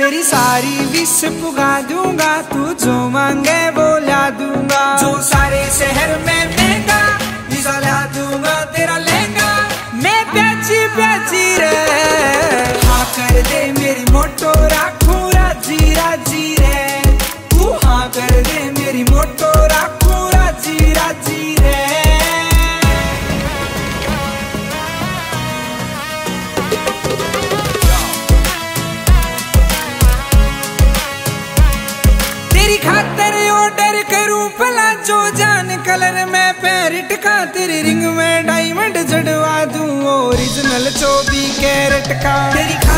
तेरी सारी विश पुगा दूंगा, तू जो मांगे वो ला दूंगा। जो सारे शहर में महंगा वीजा ला दूंगा तेरा लहंगा। मैं प्याची प्याची रे हाँ कर दे मेरी मोटो राखू राजी राजी रे। तू हाँ कर दे मेरी मोटो राखू राजी राजी रे। खातर ऑर्डर करूं भला जो जान कलर में पैर टका। तेरी रिंग में डायमंड जड़वा दूं ओरिजिनल 24 कैरेट का।